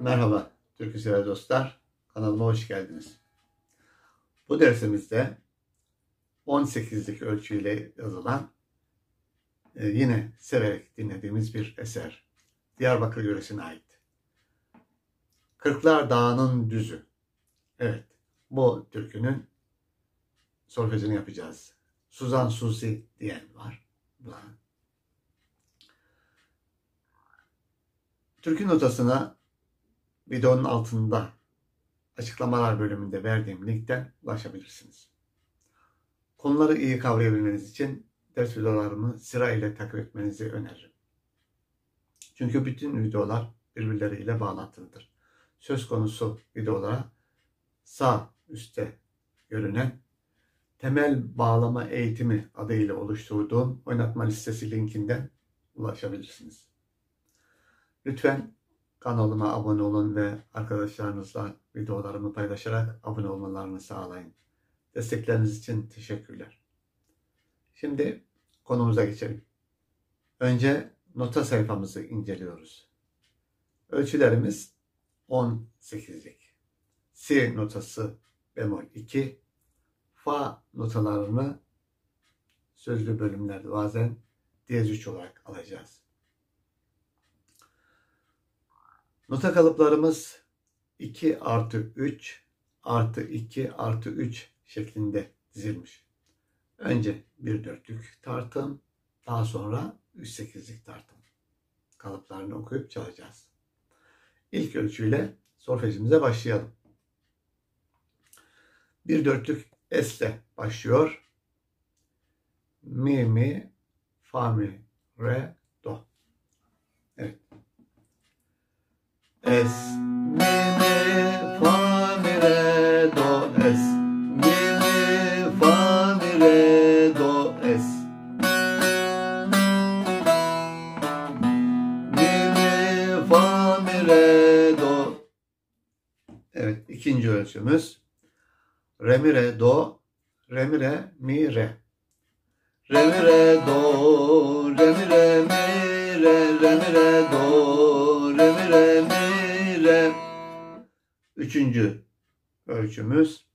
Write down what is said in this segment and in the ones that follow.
Merhaba türkü sever dostlar, kanalıma hoş geldiniz. Bu dersimizde 18'lik ölçüyle yazılan yine severek dinlediğimiz bir eser. Diyarbakır yöresine ait. Kırklar Dağının Düzü. Evet, bu türkünün solfejini yapacağız. Suzan Suzi diyen var. Türkü notasına videonun altında açıklamalar bölümünde verdiğim linkten ulaşabilirsiniz. Konuları iyi kavrayabilmeniz için ders videolarımı sırayla takip etmenizi öneririm. Çünkü bütün videolar birbirleriyle bağlantılıdır. Söz konusu videolara sağ üstte görünen temel bağlama eğitimi adıyla oluşturduğum oynatma listesi linkinden ulaşabilirsiniz. Lütfen kanalıma abone olun ve arkadaşlarınızla videolarımı paylaşarak abone olmalarını sağlayın. Destekleriniz için teşekkürler. Şimdi konumuza geçelim. Önce nota sayfamızı inceliyoruz. Ölçülerimiz 18'lik. Si notası bemol 2. Fa notalarını sözlü bölümlerde bazen diyez 3 olarak alacağız. Nota kalıplarımız 2+3+2+3 şeklinde dizilmiş. Önce 1/4'lük tartım, daha sonra 3/8'lik tartım kalıplarını okuyup çalacağız. İlk ölçüyle solfejimize başlayalım. 1/4'lük esle başlıyor. Mi, mi, fa, mi, re, do. Evet. Es, mi, mi, fa, mi, re, do, es. Mi, mi, fa, mi, re, do, es. Mi, mi, fa, mi, re, do. Evet, ikinci ölçümüz. Re, mi, re, do, re, mi, re, mi, re. Re, mi, re, do, re, mi, re, mi, re, re, mi, re, do, re, mi, re, mi. Üçüncü ölçümüz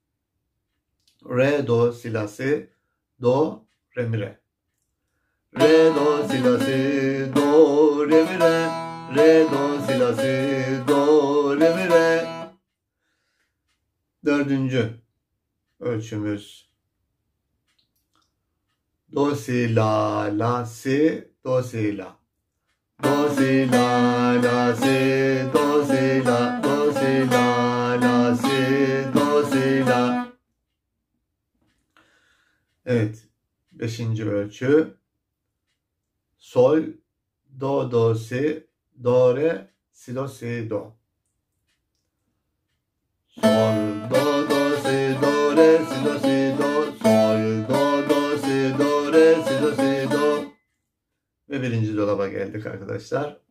re do silasi do re mi re. Re do silasi do re mi re. Re do silasi do re mi re. Dördüncü ölçümüz do si la la si do si la. Do si la la si do si la do si la. La, si, do, si, la. Evet. Beşinci ölçü. Sol, do, do, si, do, re, si, do, si, do. Sol, do, do, si, do, re, si, do, si, do. Sol, do, do, si, do, re, si, do, si, do. Ve birinci dolaba geldik arkadaşlar.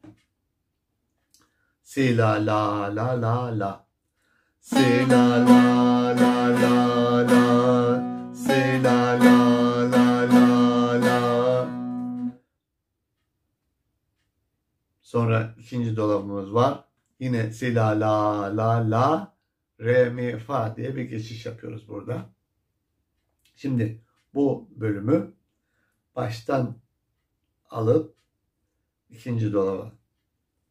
Si, la, la, la, la, la. Si la la la la la. Si la la la la la. Sonra ikinci dolabımız var. Yine si la la la la. Re mi fa diye bir geçiş yapıyoruz burada. Şimdi bu bölümü baştan alıp ikinci dolaba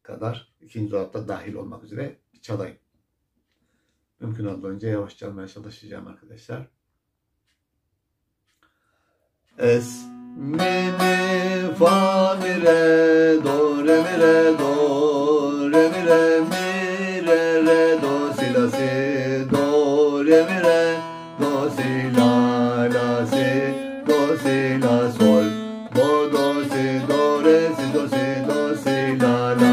kadar, ikinci dolapta dahil olmak üzere çalayım. Mümkün olduğunca yavaş çalmaya çalışacağım arkadaşlar. Es, mi, mi, fa, mi, re, do, re, mi, re, do, re, mi, re, mi, re, re, do, si, la, si, do, re, mi, re, do, si, la, la, si, do, si, la, sol, do, do, si, do, re, si, do, si, do, si, la, la.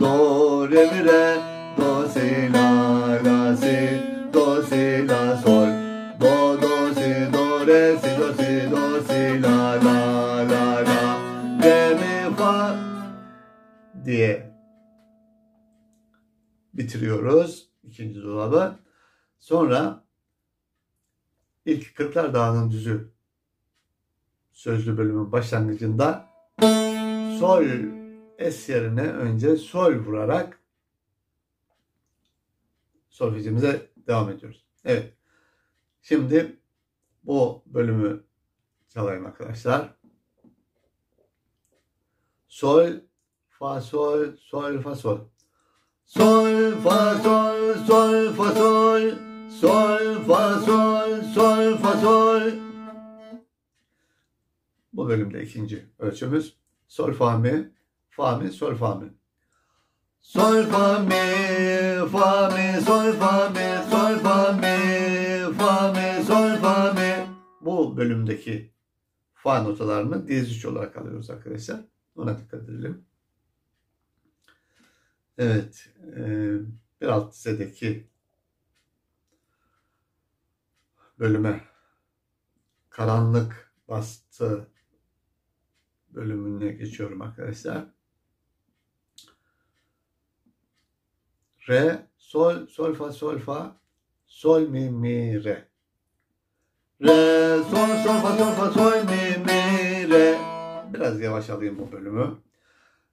Do, re, mi, re, do, si, la, la, si, do, si, la, sol, do, do, si, do, re, si, do, si, do, si, la, la, la, la, re, mi, fa diye bitiriyoruz ikinci dolabı. Sonra İlk Kırklar Dağının Düzü sözlü bölümün başlangıcında sol es yerine önce sol vurarak solfejimize devam ediyoruz. Evet. Şimdi bu bölümü çalayım arkadaşlar. Sol, fa, sol, sol, fa, sol. Sol, fa, sol, sol, fa, sol. Sol, fa, sol, sol, fa, sol. Bu bölümde ikinci ölçümüz. Sol, fa, mi. Fa, mi, sol, fa, mi. Sol, fa, mi, fa, mi, sol, fa, mi, sol, fa, mi, fa, mi, sol, fa, mi. Bu bölümdeki fa notalarını diz üç olarak alıyoruz arkadaşlar. Ona dikkat edelim. Evet. Bir alt dizedeki bölüme karanlık bastı bölümüne geçiyorum arkadaşlar. Re, sol, sol, fa, sol, fa, sol, mi, mi, re. Re, sol, sol, fa, sol, fa, sol, mi, mi, re. Biraz yavaş alayım bu bölümü.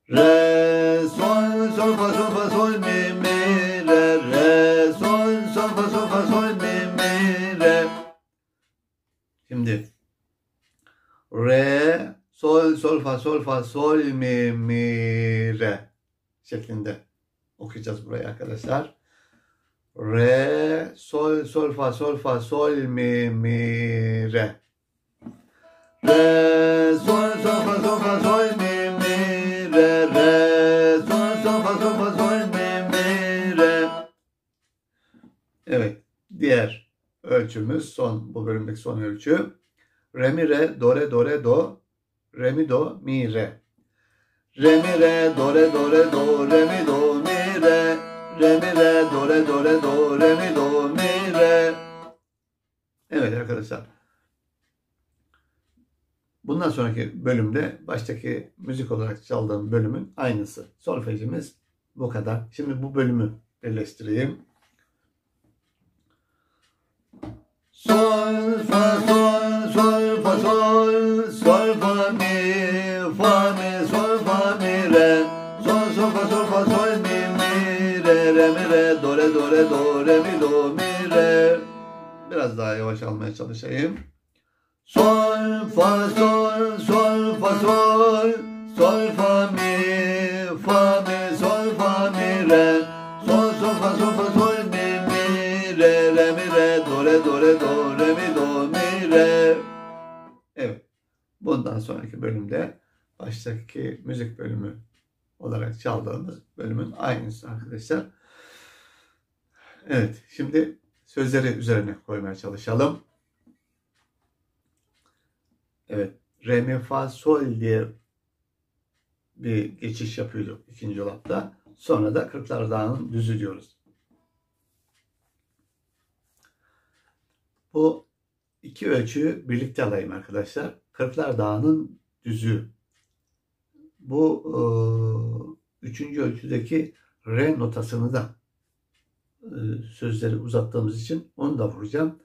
Re, sol, sol, fa, sol, fa, sol, mi, mi, re. Re, sol, sol, fa, sol, fa, sol, mi, mi, re. Şimdi. Re, sol, sol, fa, sol, fa, sol, mi, mi, re. Şeklinde okuyacağız burayı arkadaşlar. Re, sol, sol, fa, sol, fa, sol, mi, mi, re. Re, sol, sol, fa, sol, fa, sol, mi, mi, re. Re, sol, sol, fa, sol, fa, sol, mi, mi, re. Evet. Diğer ölçümüz son. Bu bölümdeki son ölçü. Re, mi, re, do, re, do, re, do. Re, mi, do, mi, re. Re, mi, re, do, re, do, re, do. Re, mi, do, mi, re. Re, mi, re, do, re, do, re, do. Re, mi, do, mi, re. Evet arkadaşlar. Bundan sonraki bölümde baştaki müzik olarak çaldığım bölümün aynısı. Solfejimiz bu kadar. Şimdi bu bölümü birleştireyim. Sol, fa, sol, sol, fa, sol, sol, fa, mi, sol, fa, mi, re. Sol, sol, fa, sol, fa, sol, mi, mi, re. Re, mi, re, do, re, do, re, do, re, mi, do, mi, re. Biraz daha yavaş almaya çalışayım. Sol, fa, sol, sol, fa, sol, sol, fa, mi, sol, fa, mi, re. Sol, sol, fa, sol, fa, sol, mi, mi, re. Re, mi, re, do, re, do, re, do, re, mi, do, mi, re. Evet. Bundan sonraki bölümde baştaki müzik bölümü olarak çaldığımız bölümün aynısı arkadaşlar. Evet. Şimdi sözleri üzerine koymaya çalışalım. Evet, re, mi, fa, sol diye bir geçiş yapıyorduk ikinci olapta. Sonra da Kırklar Dağının Düzü diyoruz. Bu iki ölçüyü birlikte alayım arkadaşlar. Kırklar Dağının Düzü. Bu üçüncü ölçüdeki re notasını da sözleri uzattığımız için onu da vuracağım.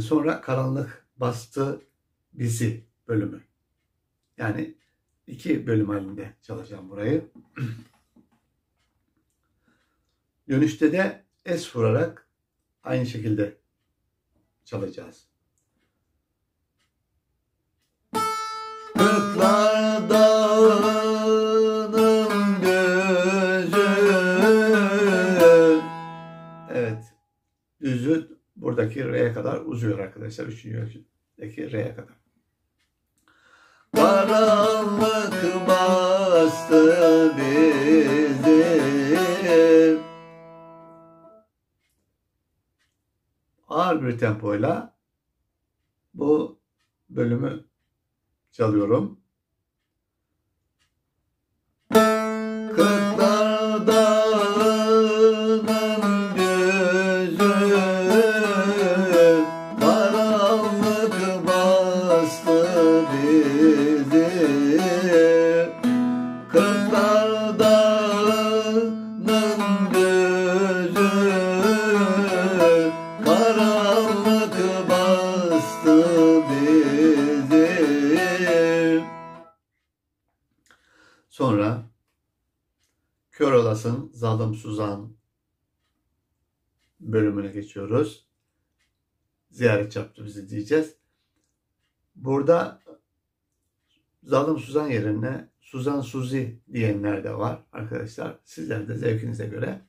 Sonra karanlık bastı bizi bölümü. Yani iki bölüm halinde çalacağım burayı. Dönüşte de es vurarak aynı şekilde çalacağız. Kırklar Dağının Düzü. Evet. Düzü buradaki re'ye kadar uzuyor arkadaşlar. Üçüncü ölçü. Re'ye kadar. Karanlık bastı bizi. Ağır bir tempoyla bu bölümü çalıyorum. Kırklar Dağının Düzü. Kırklar Dağının Düzü, karanlık. Zalım Suzan bölümüne geçiyoruz. Ziyaret yaptı bizi diyeceğiz. Burada Zalım Suzan yerine Suzan Suzi diyenler de var arkadaşlar. Sizler de zevkinize göre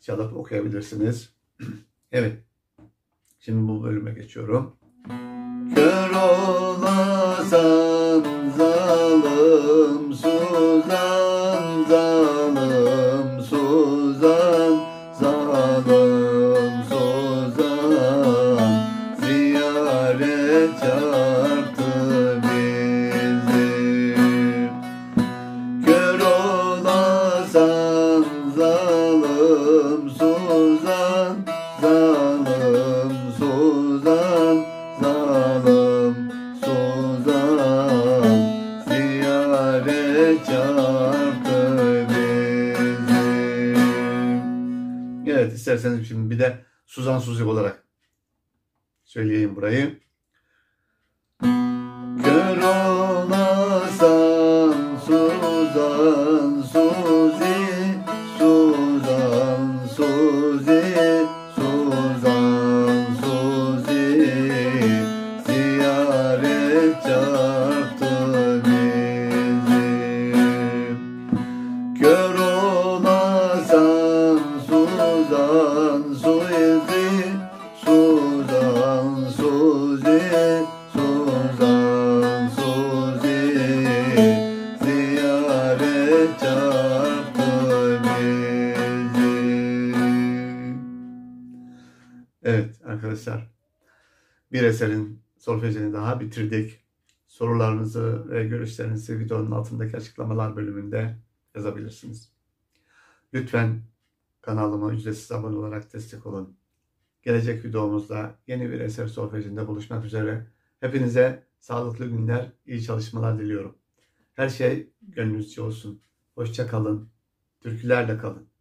çalıp okuyabilirsiniz. Evet. Şimdi bu bölüme geçiyorum. Kör olasan zalım Suzan, zalım Suzan, zalım Suzan, ziyaret çarptı bizi. Kör olasan zalım Suzan, zalım Suzan, zalım Suzan, ziyaret çarptı bizi. Evet, isterseniz şimdi bir de Suzan Suzi olarak söyleyeyim burayı. Kör olasan Suzan Suzi, Suzan Suzi, Suzan Suzi, ziyaret çarptı bizi. Kör olasan Suzan Suzi, Suzan Suzi, Suzan Suzi, ziyaret çarptı bizi. Evet arkadaşlar, bir eserin solfejini daha bitirdik. Sorularınızı ve görüşlerinizi videonun altındaki açıklamalar bölümünde yazabilirsiniz. Lütfen kanalıma ücretsiz abone olarak destek olun. Gelecek videomuzda yeni bir eser solfejinde buluşmak üzere. Hepinize sağlıklı günler, iyi çalışmalar diliyorum. Her şey gönlünüzce olsun. Hoşça kalın. Türkülerle kalın.